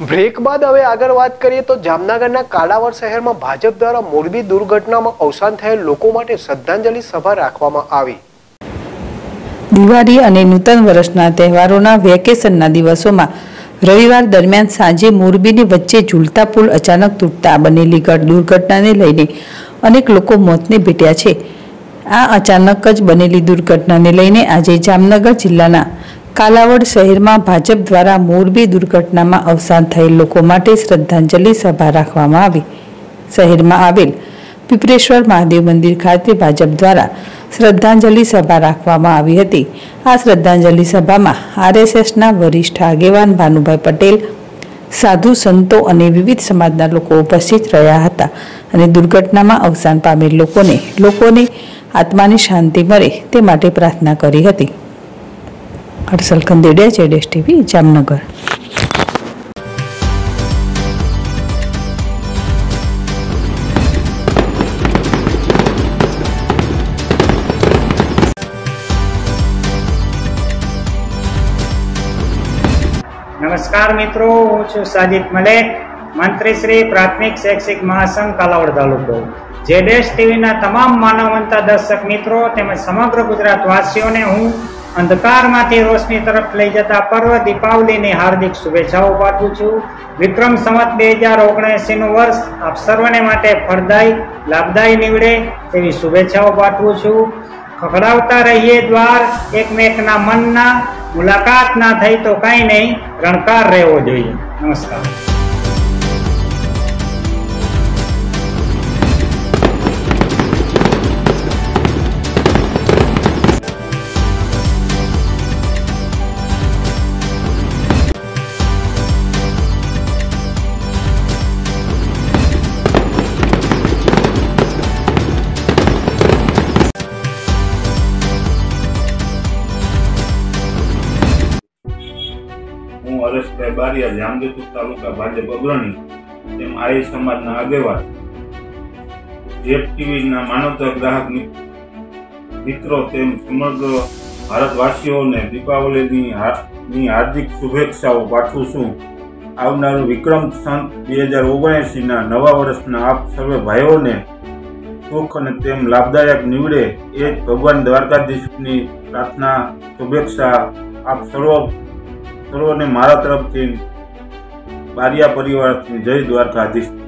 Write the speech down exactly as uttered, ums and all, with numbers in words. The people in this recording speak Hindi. ब्रेक बाद हवे आगर बात करिए तो जामनगरना कालावड शहर में भाजप द्वारा मोरबी दुर्घटना में अवसान थयेल लोको माटे श्रद्धांजलि सभा राखवामां आवी। दिवाळी अने नूतन वर्षना तहेवारोना वेकेशनना दिवसोमां रविवार दरमियान सांजे मोरबीनी वच्चे झूलता पुल अचानक तूटता बनेली दुर्घटनाने लईने अनेक लोको मोतने भेट्या छे। आ अचानक ज बनेली दुर्घटनाने लईने आजे जामनगर जिल्लाना कालावड शहर में भाजप द्वारा मोरबी दुर्घटना में अवसान थयेल लोको माटे श्रद्धांजलि सभा राखवामां आवी। शहर में आवेल पिपरेश्वर महादेव मंदिर खाते भाजप द्वारा श्रद्धांजलि सभा राखवामां आवी हती। आ श्रद्धांजलि सभा में आरएसएसना वरिष्ठ आगेवान भानुभाई पटेल, साधु संतो अने विविध समाजना लोको उपस्थित रह्या हता अने दुर्घटना में अवसान पामेल लोकोने लोकोने आत्मानी शांति मळे ते माटे प्रार्थना करी हती। हर्षल कंदेडिया, जेएसटीवी, जामनगर। नमस्कार मित्रों, हूँ छू साजिद मलिक, मंत्री श्री प्राथमिक शैक्षिक महासंघ कालावड तालुको। जेएसटीवी ना तमाम मानवंता दर्शक मित्रों तेमज समग्र गुजरातवासीओने हूँ अंधकार मांथी रोशनी तरफ लई जता पर्व दीपावली ने हार्दिक शुभेच्छाओं पाठवुं छुं। विक्रम संवत बे हजार ओगणसी नु वर्ष आप सर्वने माटे फलदायी लाभदायी नीवडे तेवी शुभेच्छाओं पाठवुं छुं। खखड़ावता रहिए द्वार, एकमेकना मनना मुलाकात ना थई तो कई नहीं, रणकार रहेवो जोईए। नमस्कार। बारिया जामदेपुर तालुका भाजप अग्रणी एम आई समाजना आगेवान जेएसटीवी ना मानवता ग्राहक मित्रों तेम समग्र भारतवासीओ ने दीपावली नी हार्दिक शुभेच्छाओं पाठवुं छुं। आवनार विक्रम संवत दो हज़ार उन्यासी ना नवा वर्षना आप सर्वे भाईओ ने सुख अने तेम लाभदायक निवड़े ए भगवान द्वारकाधीश नी प्रार्थना शुभेच्छा आप सर्व सर्वोने मारा तरफ बारिया परिवार जय द्वारकाधीश।